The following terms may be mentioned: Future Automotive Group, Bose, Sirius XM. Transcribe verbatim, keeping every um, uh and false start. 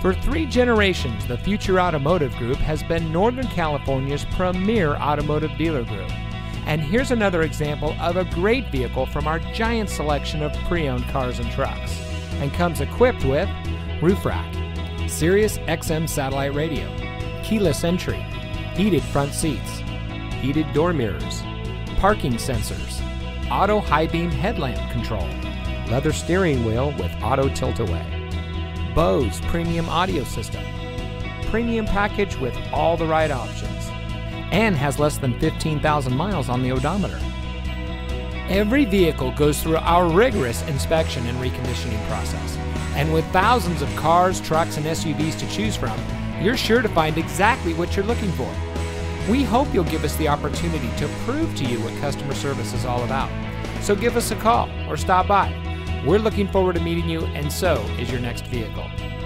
For three generations, the Future Automotive Group has been Northern California's premier automotive dealer group. And here's another example of a great vehicle from our giant selection of pre-owned cars and trucks. And comes equipped with roof rack, Sirius X M satellite radio, keyless entry, heated front seats, heated door mirrors, parking sensors, auto high beam headlamp control, leather steering wheel with auto tilt-away, Bose premium audio system, premium package with all the right options, and has less than fifteen thousand miles on the odometer. Every vehicle goes through our rigorous inspection and reconditioning process, and with thousands of cars, trucks, and S U Vs to choose from, you're sure to find exactly what you're looking for. We hope you'll give us the opportunity to prove to you what customer service is all about. So give us a call or stop by. We're looking forward to meeting you, and so is your next vehicle.